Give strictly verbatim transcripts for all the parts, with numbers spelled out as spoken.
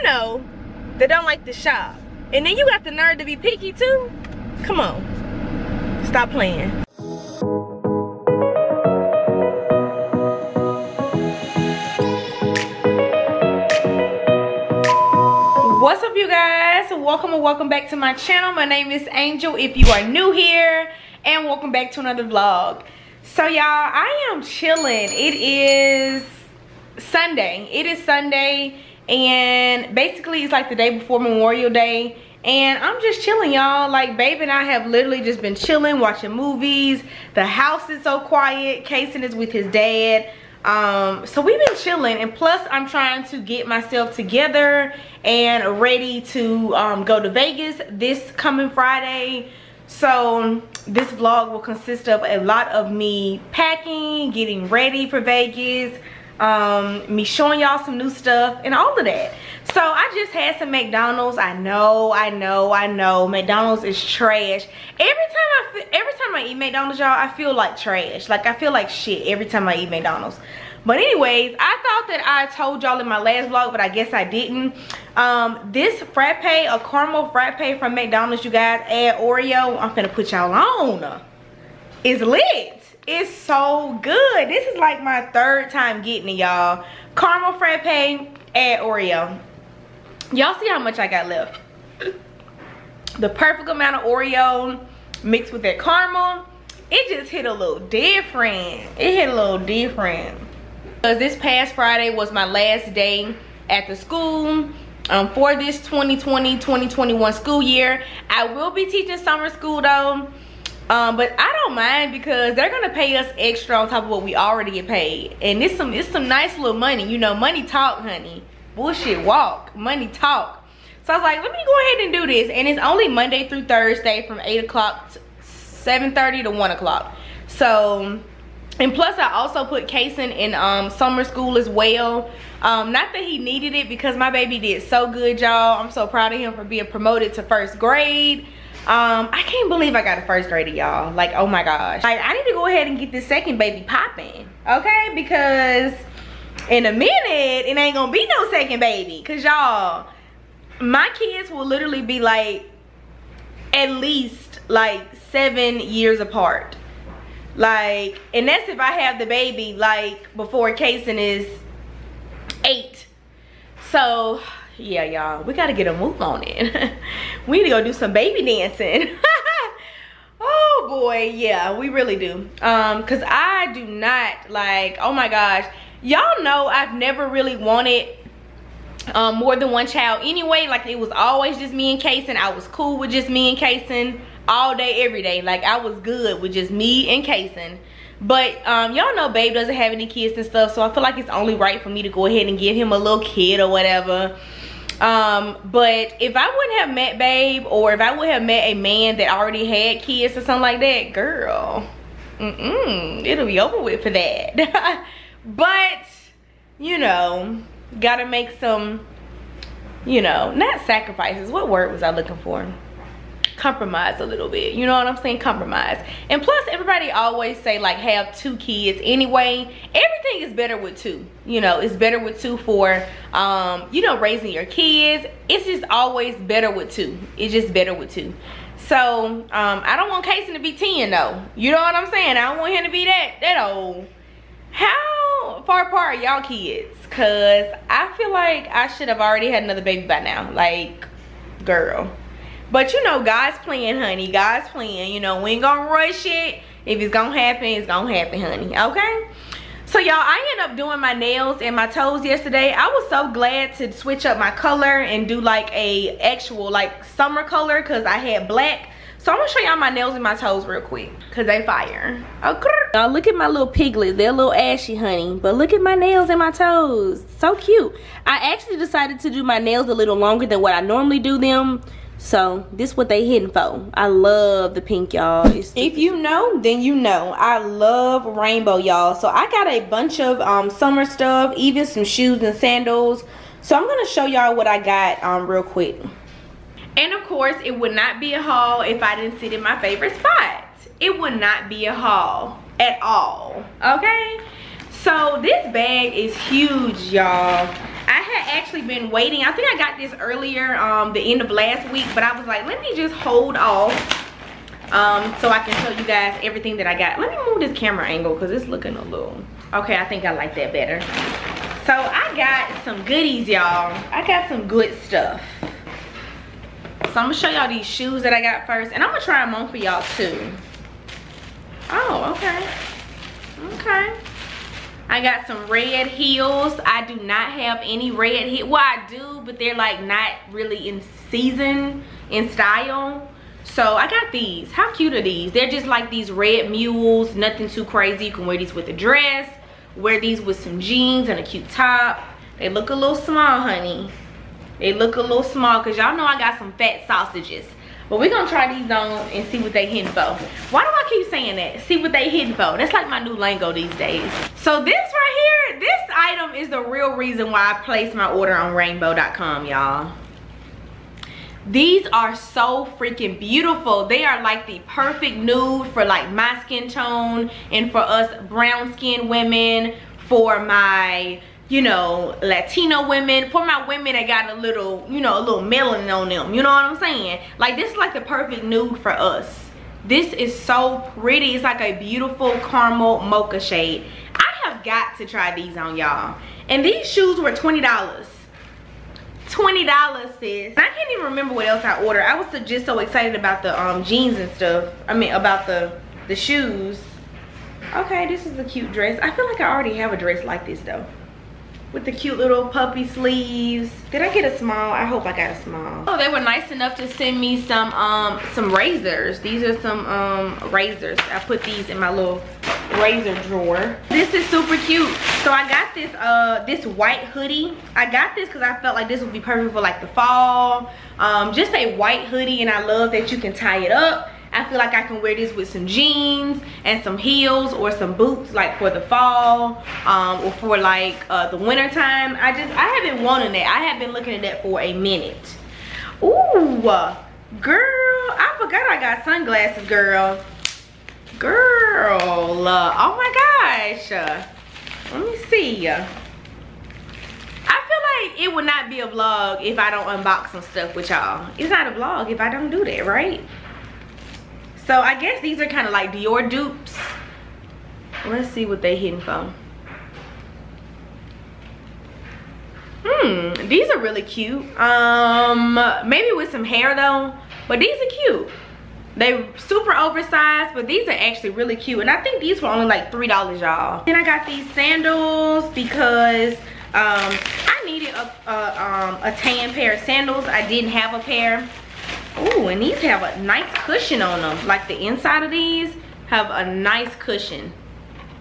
some know that don't like to shop. And then you got the nerve to be picky too? Come on, stop playing. What's up, you guys? Welcome or welcome back to my channel. My name is Angel if you are new here, and welcome back to another vlog. So y'all, I am chilling. It is Sunday. It is Sunday, and basically it's like the day before Memorial Day, and I'm just chilling, y'all. Like, babe and I have literally just been chilling, watching movies. The house is so quiet. Kason is with his dad. Um, so we've been chilling, and plus I'm trying to get myself together and ready to um, go to Vegas this coming Friday. So this vlog will consist of a lot of me packing, getting ready for Vegas, um, me showing y'all some new stuff and all of that. So I just had some McDonald's. I know, I know, I know. McDonald's is trash. Every time I feel, every time I eat McDonald's, y'all, I feel like trash. Like, I feel like shit every time I eat McDonald's. But anyways, I thought that I told y'all in my last vlog, but I guess I didn't. Um, this frappe, a caramel frappe from McDonald's, you guys, add Oreo. I'm finna put y'all on. It's lit. It's so good. This is like my third time getting it, y'all. Caramel frappe, add Oreo. Y'all see how much I got left. The perfect amount of Oreo mixed with that caramel. It just hit a little different. It hit a little different. Because this past Friday was my last day at the school um, for this twenty twenty twenty twenty-one school year. I will be teaching summer school though, um, but I don't mind because they're gonna pay us extra on top of what we already get paid, and it's some it's some nice little money. You know, money talk, honey. Bullshit walk. Money talk. So I was like, let me go ahead and do this, and it's only Monday through Thursday from eight o'clock, seven thirty to one o'clock. So. And plus, I also put Kason in um, summer school as well. Um, not that he needed it, because my baby did so good, y'all. I'm so proud of him for being promoted to first grade. Um, I can't believe I got a first grader, y'all. Like, oh my gosh. Like, I need to go ahead and get this second baby popping, okay? Because in a minute, it ain't gonna be no second baby. Because y'all, my kids will literally be like at least like seven years apart. Like, and that's if I have the baby like before Kason is eight. So yeah, y'all, we gotta get a move on it. We need to go do some baby dancing. Oh boy, yeah, we really do. Um, cause I do not like, oh my gosh. Y'all know I've never really wanted um, more than one child anyway. Like, it was always just me and Kason. I was cool with just me and Kason. All day, every day. Like, I was good with just me and Kason. But um y'all know babe doesn't have any kids and stuff, so I feel like it's only right for me to go ahead and give him a little kid or whatever. Um but if I wouldn't have met babe, or if I would have met a man that already had kids or something like that, girl, mm-mm, it'll be over with for that. But you know, gotta make some, you know, not sacrifices, what word was I looking for? Compromise a little bit, you know what I'm saying? Compromise. And plus, everybody always say like have two kids anyway. Everything is better with two, you know. It's better with two for um you know, raising your kids. It's just always better with two. It's just better with two. So um I don't want Kason to be ten though, you know what I'm saying? I don't want him to be that that old. How far apart are y'all kids? Because I feel like I should have already had another baby by now, like, girl. But you know, God's plan, honey. God's plan. You know, we ain't gonna rush it. If it's gonna happen, it's gonna happen, honey. Okay? So y'all, I ended up doing my nails and my toes yesterday. I was so glad to switch up my color and do like a actual like summer color, because I had black. So I'm gonna show y'all my nails and my toes real quick, because they fire. Okay. Y'all, look at my little piglets. They're a little ashy, honey. But look at my nails and my toes. So cute. I actually decided to do my nails a little longer than what I normally do them. So this what they hitting for. I love the pink, y'all. If you know, then you know. I love rainbow, y'all. So I got a bunch of um, summer stuff, even some shoes and sandals. So I'm gonna show y'all what I got um, real quick. And of course, it would not be a haul if I didn't sit in my favorite spot. It would not be a haul at all, okay? So this bag is huge, y'all. I had actually been waiting. I think I got this earlier, um, the end of last week, but I was like, let me just hold off um, so I can show you guys everything that I got. Let me move this camera angle because it's looking a little... Okay, I think I like that better. So I got some goodies, y'all. I got some good stuff. So I'm gonna show y'all these shoes that I got first, and I'm gonna try them on for y'all too. Oh, okay. Okay. I got some red heels. I do not have any red heels. Well, I do, but they're like not really in season, in style. So I got these. How cute are these? They're just like these red mules, nothing too crazy. You can wear these with a dress, wear these with some jeans and a cute top. They look a little small, honey. They look a little small because y'all know I got some fat sausages. But we're gonna try these on and see what they hitting for. Why do I keep saying that? See what they hitting for. That's like my new lingo these days. So this right here, this item is the real reason why I placed my order on rainbow dot com, y'all. These are so freaking beautiful. They are like the perfect nude for like my skin tone and for us brown skinned women, for my, you know, Latino women, for my women that got a little, you know, a little melanin on them. You know what I'm saying? Like, this is like the perfect nude for us. This is so pretty. It's like a beautiful caramel mocha shade. I have got to try these on, y'all. And these shoes were twenty dollars. twenty dollars, sis. And I can't even remember what else I ordered. I was just so excited about the um, jeans and stuff. I mean, about the, the shoes. Okay, this is a cute dress. I feel like I already have a dress like this, though. With the cute little puppy sleeves. Did I get a small? I hope I got a small. Oh, they were nice enough to send me some um some razors. These are some um razors. I put these in my little razor drawer. This is super cute. So I got this uh this white hoodie. I got this because I felt like this would be perfect for like the fall. Um just a white hoodie, and I love that you can tie it up. I feel like I can wear this with some jeans and some heels or some boots, like for the fall um, or for like uh, the winter time. I just, I have been wanting that. I have been looking at that for a minute. Ooh, girl, I forgot I got sunglasses, girl. Girl, uh, oh my gosh. Uh, let me see. I feel like it would not be a vlog if I don't unbox some stuff with y'all. It's not a vlog if I don't do that, right? So I guess these are kind of like Dior dupes. Let's see what they hitting for. Hmm, these are really cute. Um, maybe with some hair though, but these are cute. They're super oversized, but these are actually really cute. And I think these were only like three dollars, y'all. Then I got these sandals because um, I needed a, a, um, a tan pair of sandals. I didn't have a pair. Oh, and these have a nice cushion on them. Like the inside of these have a nice cushion.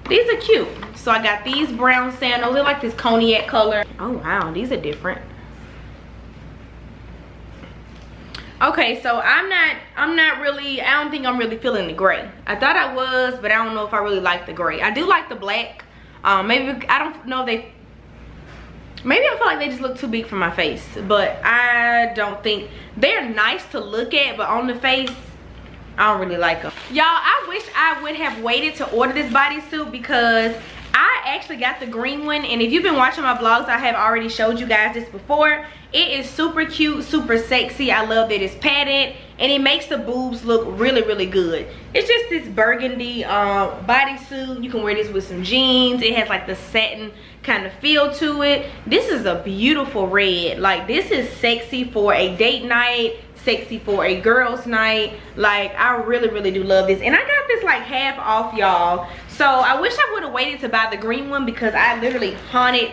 These are cute. So I got these brown sandals. They're like this cognac color. Oh wow, these are different. Okay, so I'm not, I'm not really, I don't think I'm really feeling the gray. I thought I was, but I don't know if I really like the gray. I do like the black. Um, maybe, I don't know if they, maybe I feel like they just look too big for my face, but I don't think they're nice to look at, but on the face I don't really like them, y'all. I wish I would have waited to order this bodysuit because I actually got the green one, and if you've been watching my vlogs, I have already showed you guys this before. It is super cute, super sexy. I love that it's padded and it makes the boobs look really, really good. It's just this burgundy uh, bodysuit. You can wear this with some jeans. It has like the satin kind of feel to it. This is a beautiful red. Like, this is sexy for a date night, sexy for a girls night. Like, I really, really do love this. And I got this like half off, y'all. So I wish I would have waited to buy the green one because I literally haunted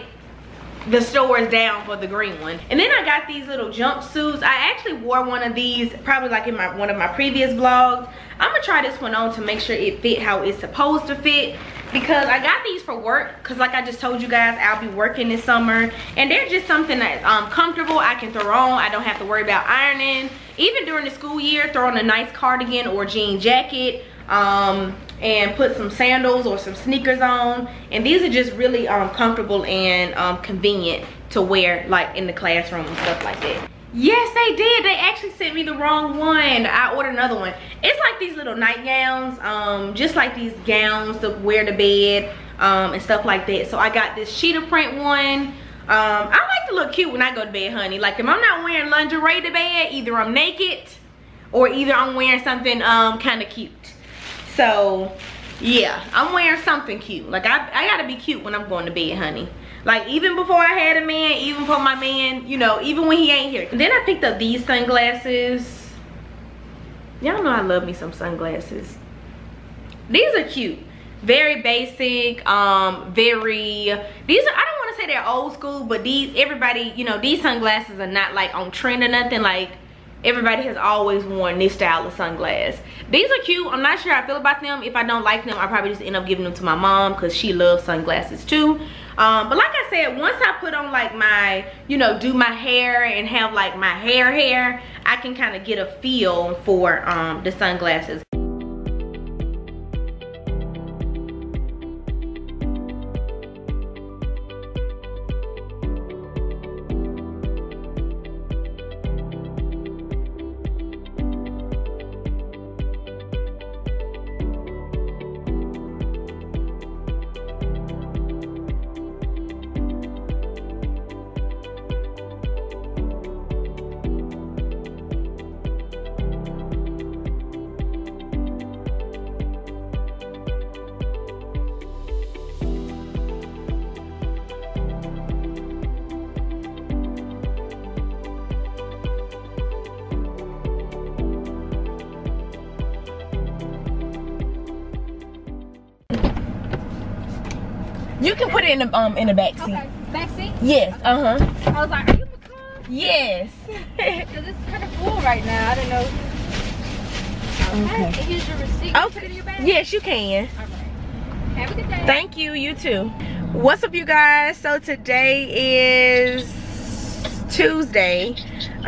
the stores down for the green one. And then I got these little jumpsuits. I actually wore one of these probably like in my one of my previous vlogs. I'm gonna try this one on to make sure it fit how it's supposed to fit, because I got these for work, because like I just told you guys, I'll be working this summer, and they're just something that's um, comfortable. I can throw on, I don't have to worry about ironing. Even during the school year, throw on a nice cardigan or jean jacket um, and put some sandals or some sneakers on, and these are just really um, comfortable and um, convenient to wear like in the classroom and stuff like that. Yes, they did. They actually sent me the wrong one. I ordered another one. It's like these little nightgowns, um, just like these gowns to wear to bed um, and stuff like that. So I got this cheetah print one. Um, I like the look cute when I go to bed, honey. Like, if I'm not wearing lingerie to bed, either I'm naked or either I'm wearing something um kind of cute. So yeah, I'm wearing something cute. Like, I, I gotta be cute when I'm going to bed, honey. Like, even before I had a man, even for my man, you know, even when he ain't here. And then I picked up these sunglasses. Y'all know I love me some sunglasses. These are cute. Very basic, um, very, these are, I don't want to say they're old school, but these, everybody, you know, these sunglasses are not like on trend or nothing. Like, everybody has always worn this style of sunglasses. These are cute. I'm not sure how I feel about them. If I don't like them, I probably just end up giving them to my mom because she loves sunglasses too. Um, but like I said, once I put on like my, you know, do my hair and have like my hair hair, I can kind of get a feel for um, the sunglasses. You can put it in the um in the back seat. Okay. Back seat? Yes. Okay. Uh huh. I was like, are you pecan? Yes. Because it's kind of full right now. I don't know. Okay. Okay. Here's your receipt. Okay. You put it in your bag? Yes, you can. All right. Have a good day. Thank you. You too. What's up, you guys? So today is Tuesday.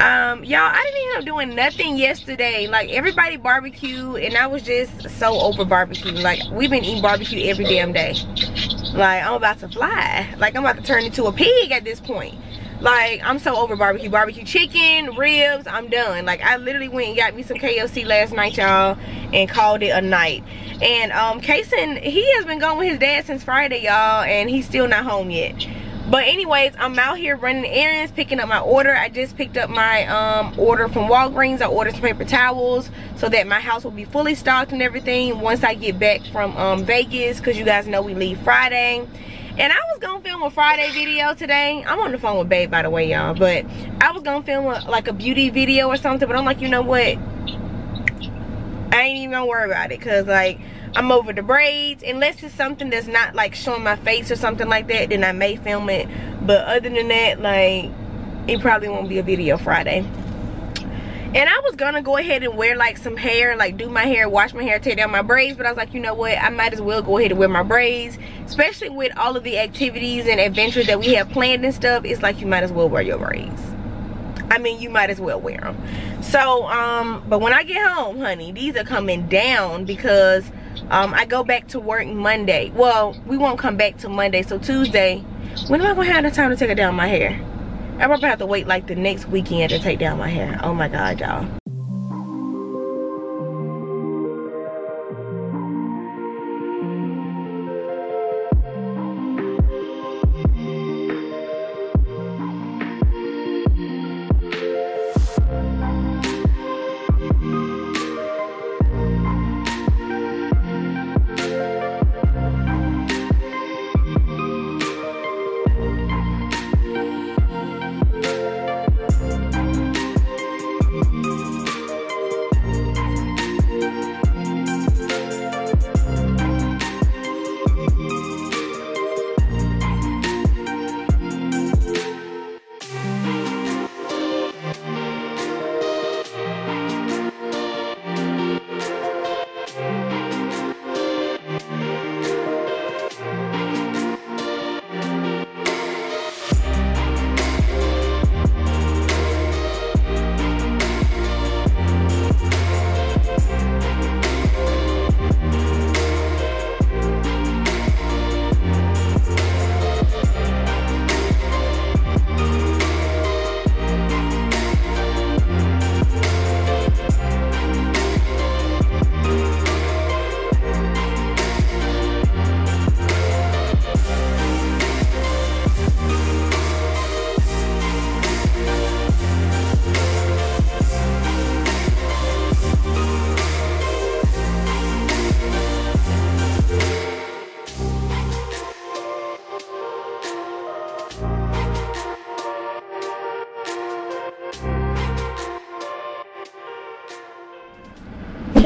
Um, y'all, I didn't end up doing nothing yesterday. Like, everybody barbecued, and I was just so over barbecue. Like, we've been eating barbecue every damn day. Like, I'm about to fly. Like, I'm about to turn into a pig at this point. Like, I'm so over barbecue. Barbecue chicken, ribs, I'm done. Like, I literally went and got me some K F C last night, y'all, and called it a night. And um, Kason, he has been going with his dad since Friday, y'all, and he's still not home yet. But anyways, I'm out here running errands, picking up my order. I just picked up my um, order from Walgreens. I ordered some paper towels so that my house will be fully stocked and everything once I get back from um, Vegas, because you guys know we leave Friday. And I was going to film a Friday video today. I'm on the phone with Babe, by the way, y'all. But I was going to film a, like a beauty video or something. But I'm like, you know what? I ain't even going to worry about it because, like, I'm over the braids. Unless it's something that's not like showing my face or something like that, then I may film it. But other than that, like, it probably won't be a video Friday. And I was gonna go ahead and wear like some hair, like do my hair, wash my hair, take down my braids. But I was like, you know what, I might as well go ahead and wear my braids, especially with all of the activities and adventures that we have planned and stuff. It's like, you might as well wear your braids. I mean, you might as well wear them. So um but when I get home, honey, these are coming down because Um, I go back to work Monday. Well, we won't come back till Monday, so Tuesday. When am I gonna have the time to take down my hair? I probably have to wait like the next weekend to take down my hair. Oh my God, y'all.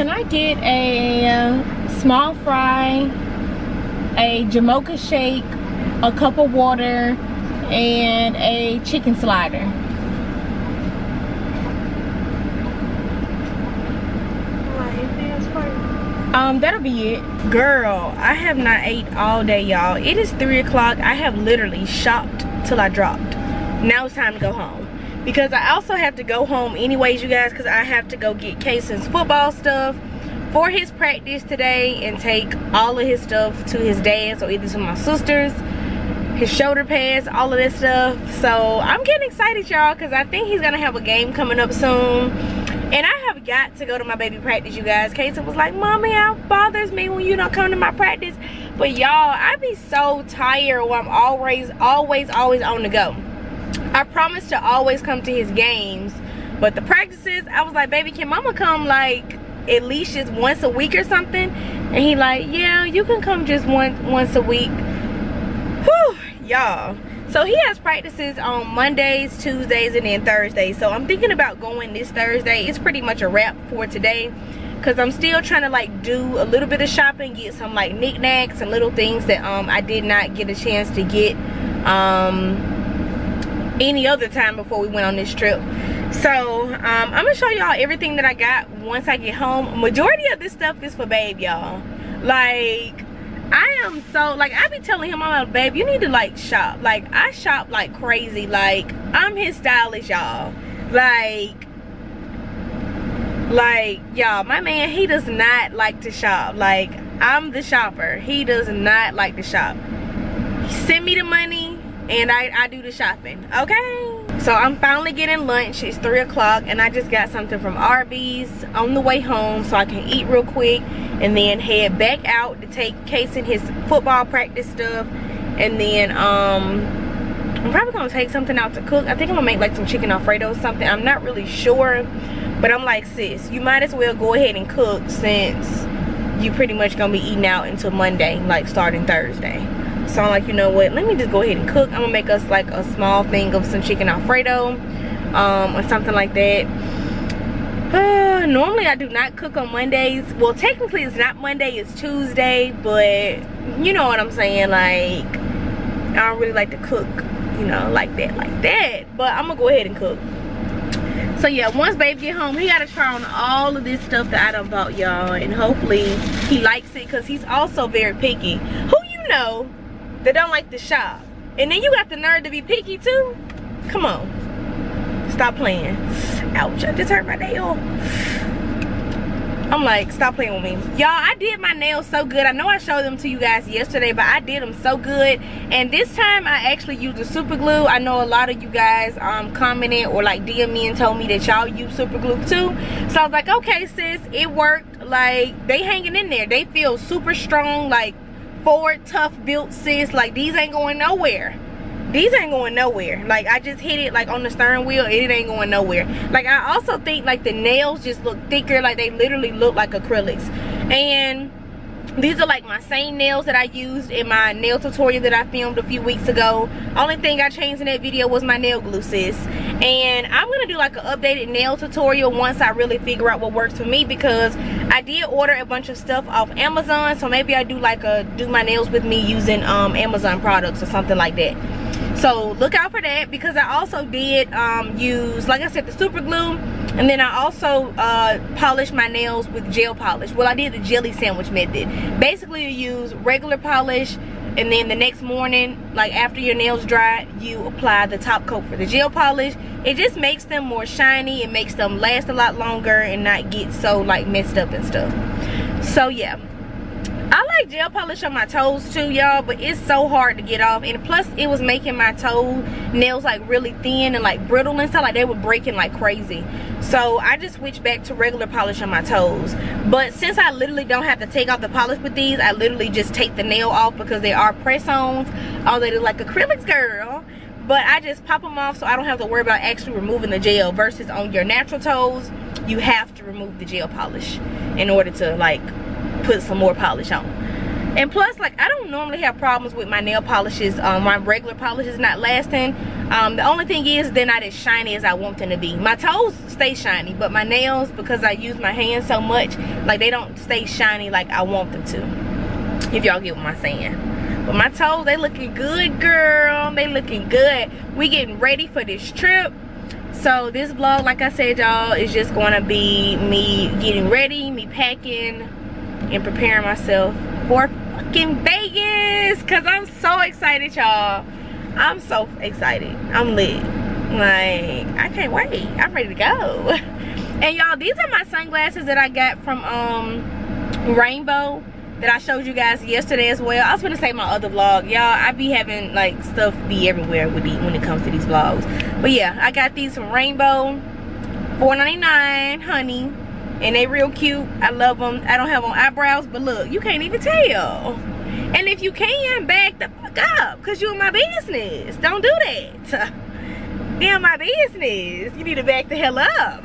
Can I get a small fry, a Jamocha shake, a cup of water, and a chicken slider? Um, that'll be it. Girl, I have not ate all day, y'all. It is three o'clock. I have literally shopped till I dropped. Now it's time to go home. Because I also have to go home anyways, you guys, because I have to go get Kaysen's football stuff for his practice today and take all of his stuff to his dad's or either to my sister's, his shoulder pads, all of that stuff. So I'm getting excited, y'all, because I think he's going to have a game coming up soon. And I have got to go to my baby practice, you guys. Kaysen was like, Mommy, it bothers me when you don't come to my practice. But y'all, I be so tired where I'm always, always, always on the go. I promise to always come to his games, but the practices, I was like, baby, can mama come like at least just once a week or something? And he like, yeah, you can come just one once a week. Whew, y'all. So he has practices on Mondays, Tuesdays, and then Thursdays. So I'm thinking about going this Thursday. It's pretty much a wrap for today, because I'm still trying to like do a little bit of shopping, get some like knickknacks and little things that um I did not get a chance to get um any other time before we went on this trip. So um I'm gonna show y'all everything that I got once I get home. Majority of this stuff is for babe, y'all. Like I am so like I be telling him, I'm like, babe, you need to like shop. Like I shop like crazy. Like I'm his stylist, y'all. Like like y'all, my man, he does not like to shop. Like I'm the shopper. He does not like to shop. He send me the money and I, I do the shopping, okay? So I'm finally getting lunch. It's three o'clock, and I just got something from Arby's on the way home so I can eat real quick and then head back out to take Kaysen his football practice stuff. And then um, I'm probably gonna take something out to cook. I think I'm gonna make like some chicken Alfredo or something. I'm not really sure, but I'm like, sis, you might as well go ahead and cook since you pretty much gonna be eating out until Monday, like starting Thursday. So I'm like, you know what, let me just go ahead and cook. I'm gonna make us like a small thing of some chicken Alfredo um, or something like that. Uh, normally I do not cook on Mondays. Well, technically it's not Monday, it's Tuesday, but you know what I'm saying? Like, I don't really like to cook, you know, like that, like that. But I'm gonna go ahead and cook. So yeah, once babe get home, he gotta try on all of this stuff that I done bought, y'all. And hopefully he likes it, because he's also very picky. Who you know that don't like to shop, and then you got the nerve to be picky too? Come on, stop playing. Ouch, I just hurt my nail. I'm like, stop playing with me. Y'all, I did my nails so good. I know I showed them to you guys yesterday, but I did them so good. And this time I actually used a super glue. I know a lot of you guys um, commented or like D M me and told me that y'all use super glue too. So I was like, okay sis, it worked. Like, they hanging in there. They feel super strong, like forward, tough built, sis. Like, these ain't going nowhere. These ain't going nowhere. Like, I just hit it like on the steering wheel. It ain't going nowhere. Like, I also think like the nails just look thicker. Like, they literally look like acrylics. And these are like my same nails that I used in my nail tutorial that I filmed a few weeks ago. Only thing I changed in that video was my nail glue, sis. And I'm gonna do like an updated nail tutorial once I really figure out what works for me, because I did order a bunch of stuff off Amazon. So maybe I do like a do my nails with me using um, Amazon products or something like that. So look out for that, because I also did um, use, like I said, the super glue. And then I also uh, polished my nails with gel polish. Well, I did the jelly sandwich method. Basically, you use regular polish, and then the next morning, like after your nails dry, you apply the top coat for the gel polish. It just makes them more shiny. It makes them last a lot longer and not get so like messed up and stuff. So yeah, I like gel polish on my toes too, y'all, but it's so hard to get off. And plus, it was making my toe nails like really thin and like brittle and stuff. Like, they were breaking like crazy. So I just switched back to regular polish on my toes. But since I literally don't have to take off the polish with these, I literally just take the nail off, because they are press-ons. Oh, they look like acrylics, girl. But I just pop them off so I don't have to worry about actually removing the gel, versus on your natural toes, you have to remove the gel polish in order to like put some more polish on. And plus, like, I don't normally have problems with my nail polishes, um, my regular polishes not lasting. Um, the only thing is they're not as shiny as I want them to be. My toes stay shiny, but my nails, because I use my hands so much, like, they don't stay shiny like I want them to, if y'all get what I'm saying. But my toes, they looking good, girl. They looking good. We getting ready for this trip. So this vlog, like I said, y'all, is just going to be me getting ready, me packing, and preparing myself for fucking Vegas. Because I'm so excited, y'all. I'm so excited. I'm lit. Like, I can't wait. I'm ready to go. And, y'all, these are my sunglasses that I got from um, Rainbow that I showed you guys yesterday as well. I was going to say my other vlog. Y'all, I be having, like, stuff be everywhere with the, when it comes to these vlogs. But, yeah, I got these from Rainbow. four ninety-nine, honey. And they real cute. I love them. I don't have on eyebrows, but look, you can't even tell. And if you can, back the fuck up, because you're in my business. Don't do that. You're in my business. You need to back the hell up.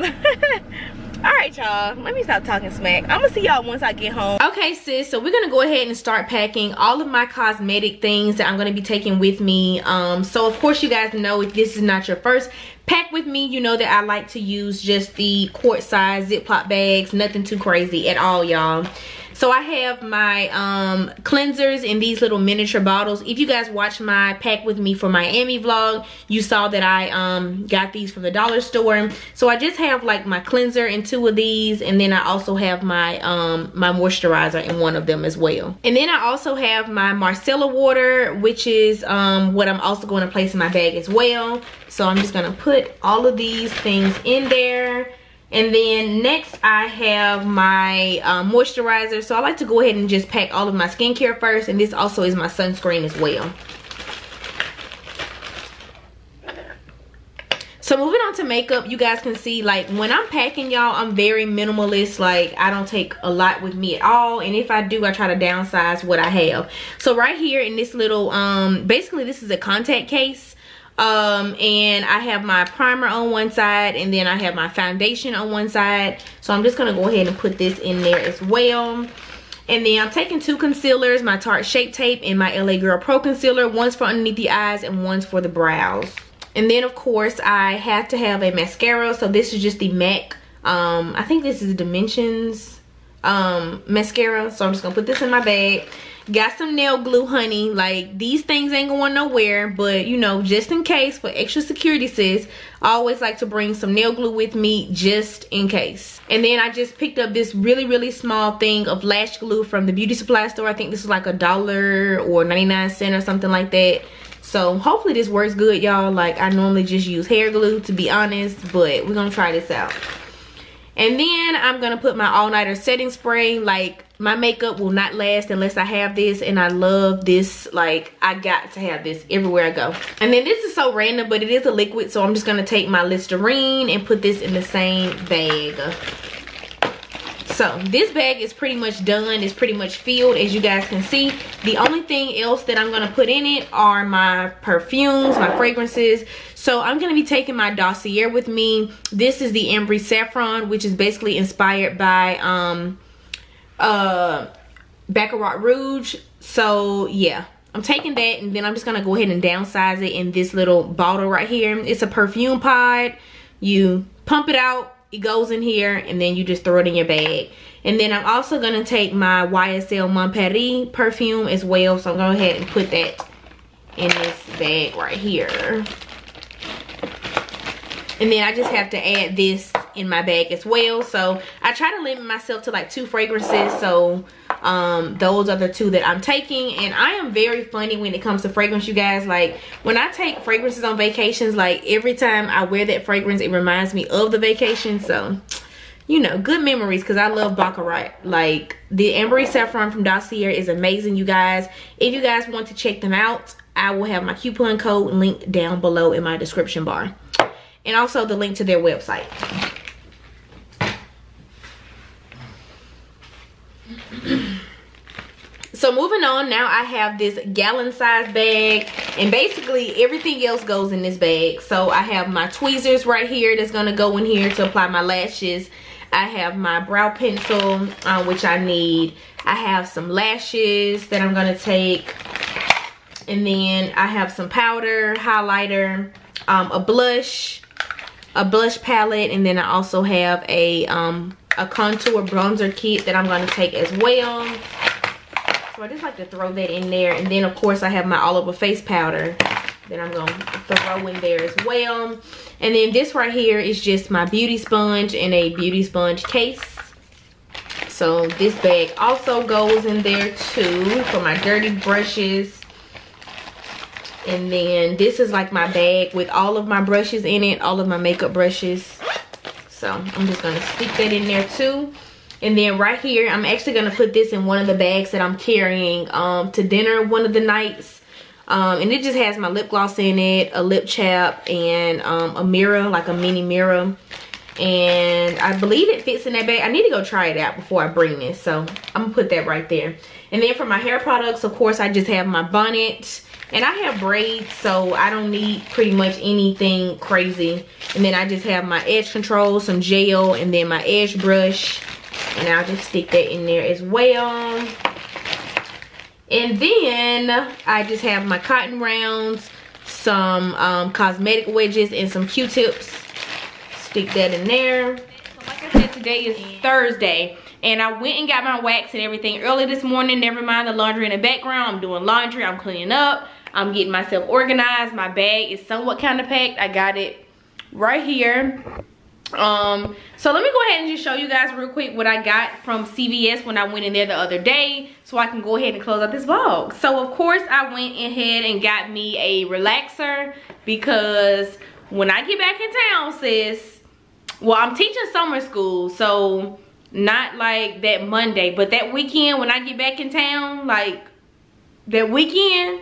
All right, y'all, let me stop talking smack. I'm gonna see y'all once I get home. Okay, sis, so we're gonna go ahead and start packing all of my cosmetic things that I'm gonna be taking with me. Um, so of course you guys know, if this is not your first pack with me, you know that I like to use just the quart size Ziploc bags, nothing too crazy at all, y'all. So I have my um, cleansers in these little miniature bottles. If you guys watched my pack with me for Miami vlog, you saw that I um, got these from the dollar store. So I just have like my cleanser in two of these, and then I also have my um, my moisturizer in one of them as well. And then I also have my Marcella water, which is um, what I'm also going to place in my bag as well. So I'm just going to put all of these things in there. And then next I have my uh, moisturizer. So I like to go ahead and just pack all of my skincare first. And this also is my sunscreen as well. So moving on to makeup, you guys can see like when I'm packing, y'all, I'm very minimalist. Like I don't take a lot with me at all. And if I do, I try to downsize what I have. So right here in this little, um, basically this is a contact case. Um, and I have my primer on one side, and then I have my foundation on one side. So I'm just going to go ahead and put this in there as well. And then I'm taking two concealers, my Tarte Shape Tape and my L A Girl Pro Concealer. One's for underneath the eyes and one's for the brows. And then, of course, I have to have a mascara. So this is just the M A C. Um, I think this is Dimensions um, mascara. So I'm just going to put this in my bag. Got some nail glue, honey. Like, these things ain't going nowhere, but you know, just in case, for extra security, sis, I always like to bring some nail glue with me just in case. And then I just picked up this really really small thing of lash glue from the beauty supply store. I think this is like a dollar or ninety-nine cent or something like that. So hopefully this works good, y'all. Like, I normally just use hair glue, to be honest, but we're gonna try this out. And then I'm gonna put my all-nighter setting spray. Like, my makeup will not last unless I have this, and I love this. Like, I got to have this everywhere I go. And then this is so random, but it is a liquid, so I'm just gonna take my Listerine and put this in the same bag. So this bag is pretty much done. It's pretty much filled, as you guys can see. The only thing else that I'm gonna put in it are my perfumes, my fragrances. So I'm gonna be taking my Dossier with me. This is the Ambry Saffron, which is basically inspired by um uh Baccarat Rouge. So yeah, I'm taking that, and then I'm just gonna go ahead and downsize it in this little bottle right here. It's a perfume pod. You pump it out, it goes in here, and then you just throw it in your bag. And then I'm also gonna take my Y S L Mon Paris perfume as well. So I'm gonna go ahead and put that in this bag right here. And then I just have to add this in my bag as well. So I try to limit myself to like two fragrances. So um, those are the two that I'm taking. And I am very funny when it comes to fragrance, you guys. Like, when I take fragrances on vacations, like every time I wear that fragrance, it reminds me of the vacation. So, you know, good memories, because I love Baccarat. Like, the Ambry Saffron from Dossier is amazing, you guys. If you guys want to check them out, I will have my coupon code linked down below in my description bar. And also the link to their website. So moving on, now I have this gallon size bag, and basically everything else goes in this bag. So I have my tweezers right here that's gonna go in here to apply my lashes. I have my brow pencil, uh, which I need. I have some lashes that I'm gonna take. And then I have some powder, highlighter, um, a blush, a blush palette, and then I also have a, um, a contour bronzer kit that I'm gonna take as well. So I just like to throw that in there. And then of course I have my all over face powder that I'm gonna throw in there as well. And then this right here is just my beauty sponge in a beauty sponge case. So this bag also goes in there too for my dirty brushes. And then this is like my bag with all of my brushes in it, all of my makeup brushes. So I'm just gonna stick that in there too. And then right here, I'm actually gonna put this in one of the bags that I'm carrying um, to dinner one of the nights. Um, and it just has my lip gloss in it, a lip chap, and um, a mirror, like a mini mirror. And I believe it fits in that bag. I need to go try it out before I bring this. So I'm gonna put that right there. And then for my hair products, of course, I just have my bonnet. And I have braids, so I don't need pretty much anything crazy. And then I just have my edge control, some gel, and then my edge brush. And I'll just stick that in there as well. And then I just have my cotton rounds, some um, cosmetic wedges, and some Q-tips. Stick that in there. So like I said, today is Thursday. And I went and got my wax and everything early this morning. Never mind the laundry in the background. I'm doing laundry. I'm cleaning up. I'm getting myself organized. My bag is somewhat kind of packed. I got it right here. Um, so let me go ahead and just show you guys real quick what I got from C V S when I went in there the other day, so I can go ahead and close out this vlog. So of course I went ahead and got me a relaxer, because when I get back in town, sis, well, I'm teaching summer school, so not like that Monday, but that weekend when I get back in town, like that weekend,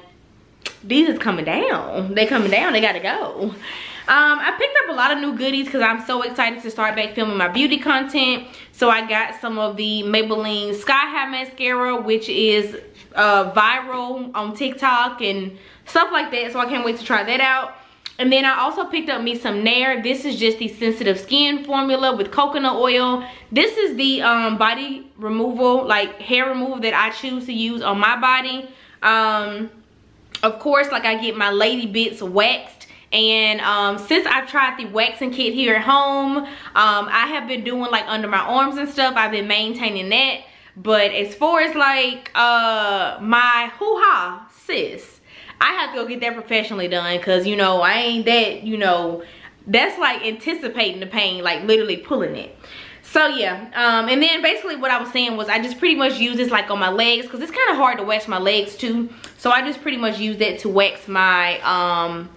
these is coming down. They coming down. They gotta go. Um, I picked up a lot of new goodies because I'm so excited to start back filming my beauty content. So I got some of the Maybelline Sky High Mascara, which is uh, viral on TikTok and stuff like that. So I can't wait to try that out. And then I also picked up me some Nair. This is just the sensitive skin formula with coconut oil. This is the um, body removal, like hair removal that I choose to use on my body. Um, of course, like I get my Lady Bits waxed. And um, since I've tried the waxing kit here at home, um, I have been doing like under my arms and stuff. I've been maintaining that. But as far as like uh, my hoo-ha, sis, I have to go get that professionally done, because, you know, I ain't that, you know, that's like anticipating the pain, like literally pulling it. So, yeah. Um, and then basically what I was saying was I just pretty much use this like on my legs, because it's kind of hard to wax my legs too. So I just pretty much use that to wax my, um,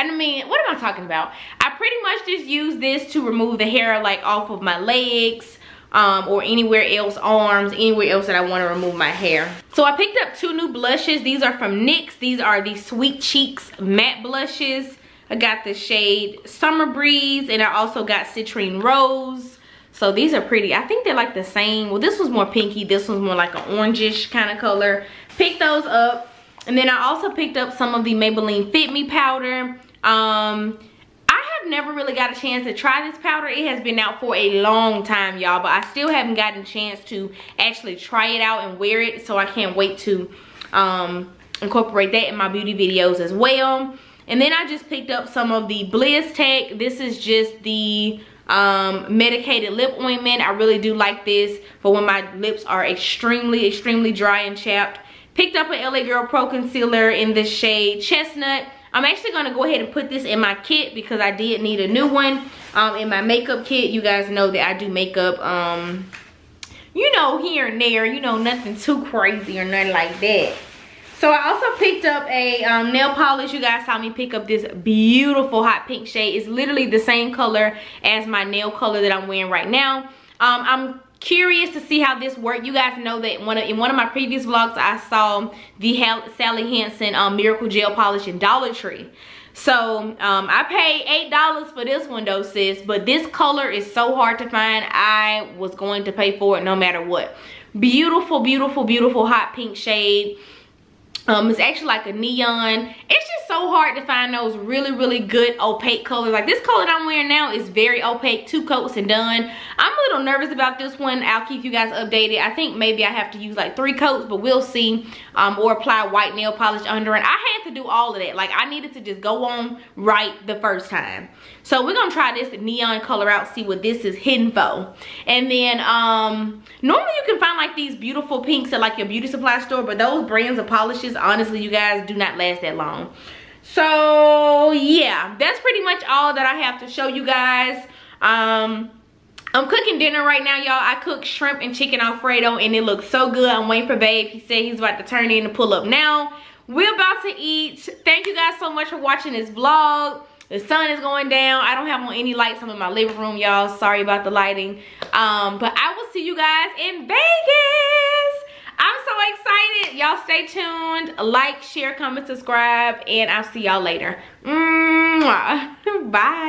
I mean, what am I talking about? I pretty much just use this to remove the hair like off of my legs. Um, or anywhere else, arms, anywhere else that I want to remove my hair. So I picked up two new blushes. These are from NYX. These are the Sweet Cheeks matte blushes. I got the shade Summer Breeze, and I also got Citrine Rose. So these are pretty. I think they're like the same. Well, this was more pinky. This one's more like an orangish kind of color. Picked those up. And then I also picked up some of the Maybelline Fit Me powder. Um... never really got a chance to try this powder. It has been out for a long time, y'all, but I still haven't gotten a chance to actually try it out and wear it, so I can't wait to um incorporate that in my beauty videos as well. And then I just picked up some of the Bliss Tech. This is just the um medicated lip ointment. I really do like this for when my lips are extremely extremely dry and chapped. Picked up an L A Girl Pro Concealer in the shade Chestnut. I'm actually going to go ahead and put this in my kit, because I did need a new one um, in my makeup kit. You guys know that I do makeup, um, you know, here and there. You know, nothing too crazy or nothing like that. So I also picked up a um, nail polish. You guys saw me pick up this beautiful hot pink shade. It's literally the same color as my nail color that I'm wearing right now. Um, I'm curious to see how this works. You guys know that one of, in one of my previous vlogs, I saw the Sally Hansen um, Miracle Gel Polish in Dollar Tree. So um, I paid eight dollars for this one though, sis. But this color is so hard to find. I was going to pay for it no matter what. Beautiful, beautiful, beautiful hot pink shade. Um, it's actually like a neon. It's just so hard to find those really, really good opaque colors. Like this color that I'm wearing now is very opaque, two coats and done. I'm a little nervous about this one. I'll keep you guys updated. I think maybe I have to use like three coats, but we'll see. Um, or apply white nail polish under it. I had to do all of that. Like I needed to just go on right the first time. So we're gonna try this neon color out, see what this is hidden for. And then um, normally you can find like these beautiful pinks at like your beauty supply store, but those brands of polishes, honestly, you guys, do not last that long. So yeah, that's pretty much all that I have to show you guys. um I'm cooking dinner right now, y'all. I cook shrimp and chicken alfredo and it looks so good. I'm waiting for Babe. He said he's about to turn in and pull up now. We're about to eat. Thank you guys so much for watching this vlog. The sun is going down. I don't have on any lights. I'm in my living room, y'all. Sorry about the lighting. Um but I will see you guys in Vegas. I'm so excited. Y'all stay tuned. Like, share, comment, subscribe, and I'll see y'all later. Mwah. Bye.